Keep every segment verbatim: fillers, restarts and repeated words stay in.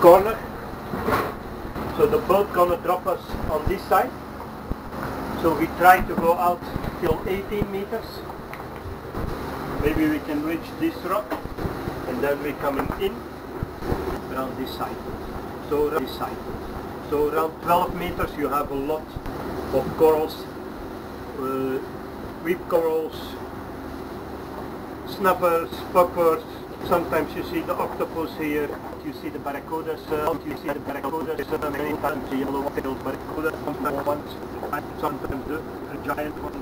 corner. So the boat gonna drop us on this side. So we try to go out till eighteen meters. Maybe we can reach this rock and then we're coming in around this side. So around this side. So around twelve meters you have a lot of corals, uh, weep corals, snappers, poppers. Sometimes you see the octopus here. You see the barracudas. Uh, you see the barracudas. Uh, many times the yellow-tailed barracuda. Sometimes, sometimes the, the giant one.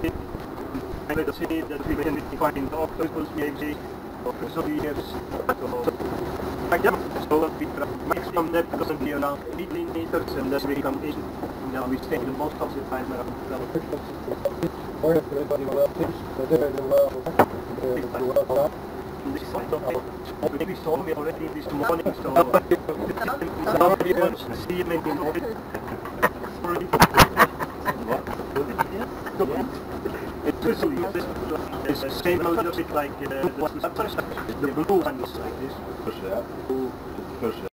And we see that we can find the octopus maybe for some years. So we try maximum that doesn't be around eighteen meters, and then we come in. Now we stay the most of the time around. This is what we saw already this morning, so somebody wants to see him in the morning. It's just the same, a little bit like uh, the blue ones like this. Push it up.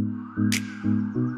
Thank you.